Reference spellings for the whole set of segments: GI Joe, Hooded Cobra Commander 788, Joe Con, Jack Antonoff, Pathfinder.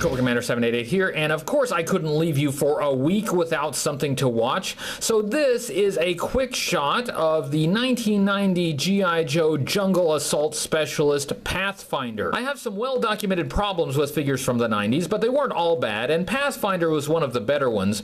Hooded Cobra Commander 788 here, and of course I couldn't leave you for a week without something to watch, so this is a quick shot of the 1990 GI Joe Jungle Assault Specialist Pathfinder. I have some well-documented problems with figures from the 90s, but they weren't all bad, and Pathfinder was one of the better ones.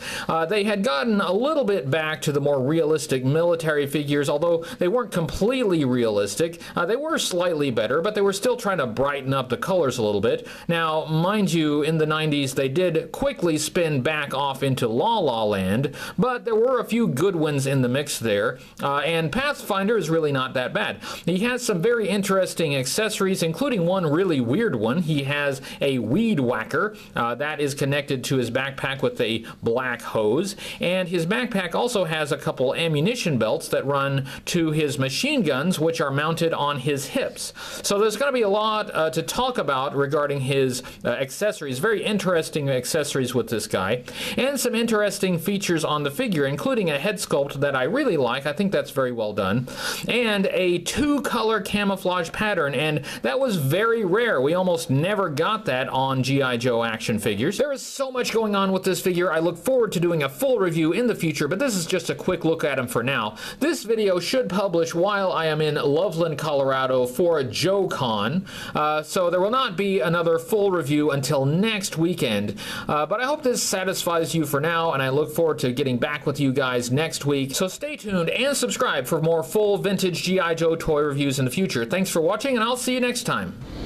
They had gotten a little bit back to the more realistic military figures, although they weren't completely realistic. They were slightly better, but they were still trying to brighten up the colors a little bit. Now, mind you, in the 90s, they did quickly spin back off into La La Land, but there were a few good ones in the mix there, and Pathfinder is really not that bad. He has some very interesting accessories, including one really weird one. He has a weed whacker that is connected to his backpack with a black hose, and his backpack also has a couple ammunition belts that run to his machine guns, which are mounted on his hips. So there's going to be a lot to talk about regarding his accessories, very interesting accessories with this guy, and some interesting features on the figure, including a head sculpt that I really like. I think that's very well done, and a two-color camouflage pattern, and that was very rare. We almost never got that on G.I. Joe action figures. There is so much going on with this figure. I look forward to doing a full review in the future, but this is just a quick look at him for now. This video should publish while I am in Loveland, Colorado for Joe Con, so there will not be another full review until next weekend, but I hope this satisfies you for now, and I look forward to getting back with you guys next week, so stay tuned and subscribe for more full vintage G.I. Joe toy reviews in the future. Thanks for watching, and I'll see you next time.